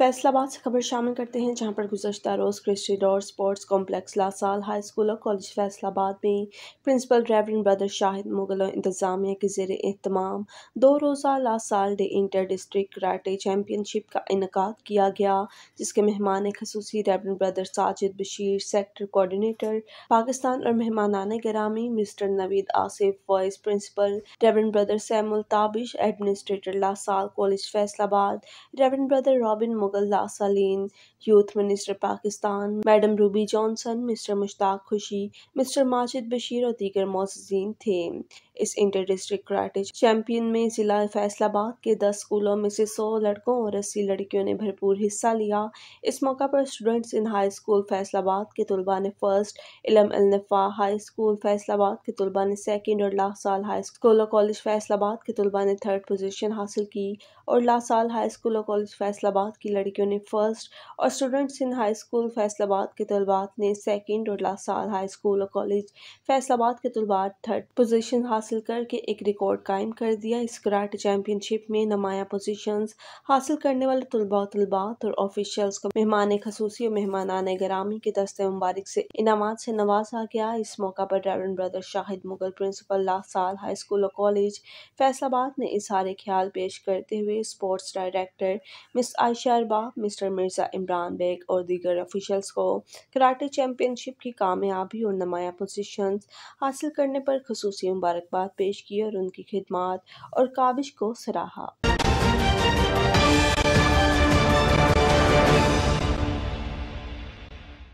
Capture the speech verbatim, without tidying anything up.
फैसलाबाद से खबर शामिल करते हैं जहां पर गुज़श्ता रोज़ क्रिस्टी डोर sports complex La Salle high school और कॉलेज फैसलाबाद में principal reverend brother Shahid Mughal और इंतज़ामिया के ज़ेरे एहतमाम दो रोज़ा La Salle day inter district karate championship का इनकाद किया गया, जिसके मेहमान खसूसी reverend brother Sajid Bashir sector coordinator Pakistan और मेहमानान गिरामी mister Naveed Asif vice principal reverend brother Samuel Tabish administrator La Salle college Faisalabad reverend brother robin लासालीन youth minister Pakistan madam Ruby Johnson mister Mushtaq Khushi mister Majid Bashir और दीगर मौजूद थे। इस इंटर डिस्ट्रिक्ट कराटे चैंपियन में जिला फैसलाबाद के दस स्कूलों में से सौ लड़कों और अस्सी लड़कियों ने भरपूर हिस्सा लिया। इस मौका पर students in high school Faisalabad के तलबा ने फर्स्ट, इलम अल्नफा हाई स्कूल फैसलाबाद के तलबा ने सेकेंड और ला साल हाई स्कूल और कॉलेज फैसलाबाद के तलबा ने थर्ड पोजीशन हासिल की और ला साल हाई स्कूल और कॉलेज फैसलाबाद की लड़कियों ने फर्स्ट और students in high school Faisalabad के तलबा ने सेकेंड और ला साल हाई स्कूल और कॉलेज फैसलाबाद के तलबा थर्ड पोजीशन हासिल करके एक रिकॉर्ड कायम कर दिया। इस कराटे चैंपियनशिप में नुमाया पोजीशंस हासिल करने वाले तलबा तलबात और ऑफिशियल्स को मेहमान खसूसी और मेहमानान गिरामी के दस्ते मुबारक से इनामात से नवाजा गया। इस मौका पर reverend brother Shahid Mughal principal La Salle high school और कॉलेज फैसलाबाद ने इजहार ख्याल पेश करते हुए sports director miss Ayesha Arbab mister Mirza Imran Baig और दीगर ऑफिशियल्स को कराटे चैंपियनशिप की कामयाबी और नुमाया पोजीशंस हासिल करने पर खसूसी मुबारकबाद पेश की और उनकी खिदमात और काबिश को सराहा।